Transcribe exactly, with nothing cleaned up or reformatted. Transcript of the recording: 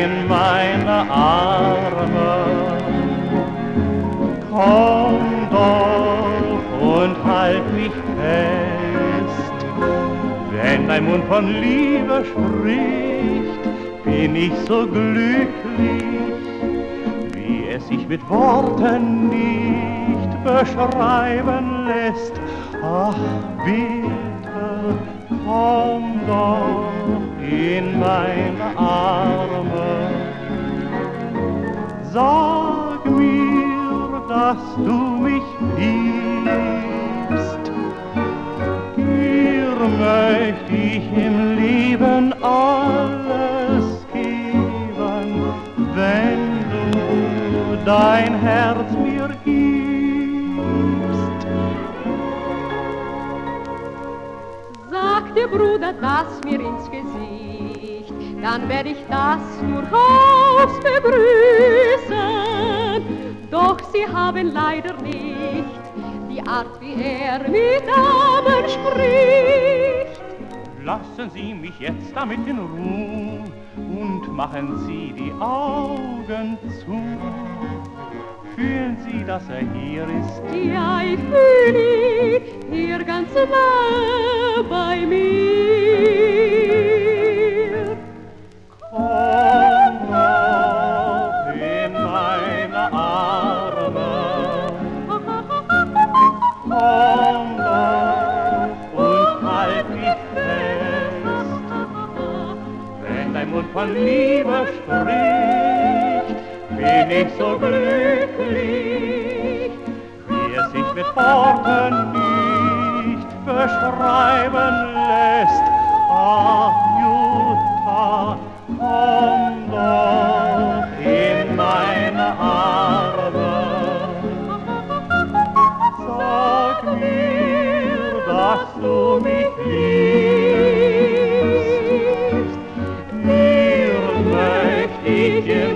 in meine Arme. Komm doch und halt mich fest, wenn dein Mund von Liebe spricht, bin ich so glücklich, wie es sich mit Worten nicht beschreiben lässt. Ach bitte, komm doch in meine Arme, sag mir, dass du mich liebst, dir möcht ich im Leben alles geben, wenn du dein Herz mir gibst. Sag dir, Bruder, das mir ins Gesicht, dann werd ich das nur aufs begrüßen. Doch sie haben leider nicht die Art, wie er mit Damen spricht. Lassen Sie mich jetzt damit in Ruhe und machen Sie die Augen zu. Fühlen Sie, dass er hier ist? Ja, ich fühle ihn hier ganz nah bei mir. Komm doch in meine Arme, komm doch und halt mich fest, wenn dein Mund von Liebe spricht, bin ich so glücklich, wie es sich mit Worten nicht beschreiben lässt. Ach Jutta, komm doch in meine Arme, sag mir, dass du mich liebst, mir möcht ich